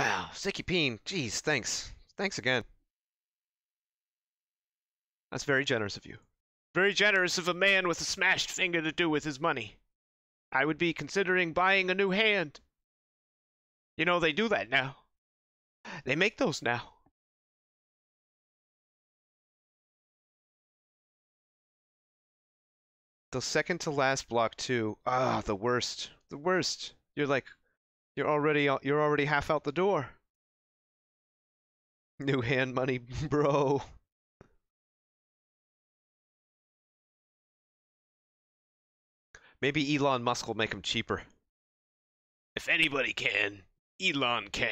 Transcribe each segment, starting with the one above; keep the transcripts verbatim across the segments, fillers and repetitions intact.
Wow, Sticky Peen. Jeez, thanks. Thanks again. That's very generous of you. Very generous of a man with a smashed finger to do with his money. I would be considering buying a new hand. You know, they do that now. They make those now. The second to last block too. Ah, the worst. The worst. You're like, you're already, you're already half out the door. New hand money, bro. Maybe Elon Musk will make them cheaper. If anybody can, Elon can.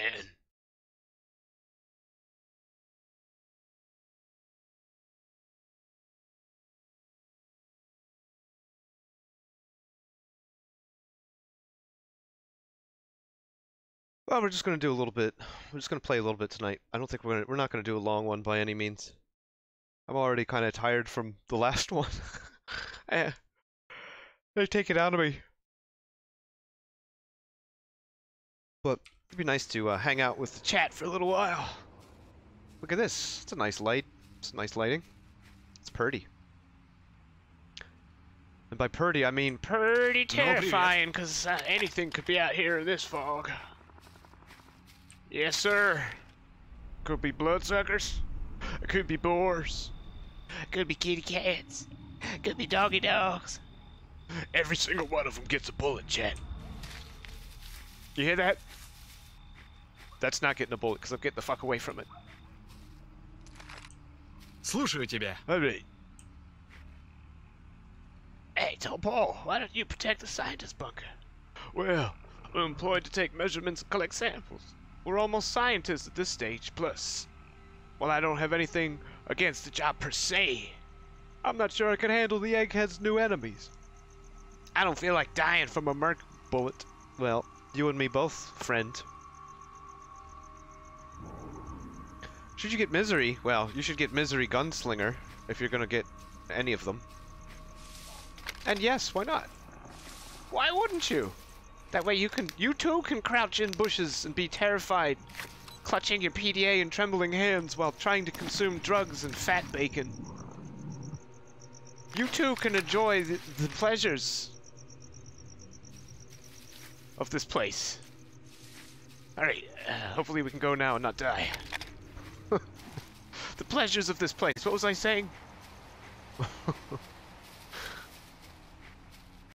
Well, we're just going to do a little bit. We're just going to play a little bit tonight. I don't think we're going to, we're not going to do a long one by any means. I'm already kind of tired from the last one. I, they take it out of me. But it'd be nice to uh, hang out with the chat for a little while. Look at this. It's a nice light. It's nice lighting. It's pretty. And by pretty, I mean pretty terrifying, because uh, anything could be out here in this fog. Yes, sir. Could be bloodsuckers. Could be boars. Could be kitty cats. Could be doggy dogs. Every single one of them gets a bullet, chat. You hear that? That's not getting a bullet, because I'm getting the fuck away from it. Слушаю тебя. Alright. Hey, tell Paul, why don't you protect the scientist bunker? Well, I'm employed to take measurements and collect samples. We're almost scientists at this stage, plus, well, I don't have anything against the job per se. I'm not sure I could handle the egghead's new enemies. I don't feel like dying from a merc bullet. Well, you and me both, friend. Should you get Misery? Well, you should get Misery Gunslinger, if you're gonna get any of them. And yes, why not? Why wouldn't you? That way you can, you too can crouch in bushes and be terrified, clutching your P D A in trembling hands while trying to consume drugs and fat bacon. You too can enjoy the, the pleasures of this place. Alright, uh, hopefully we can go now and not die. The pleasures of this place, what was I saying?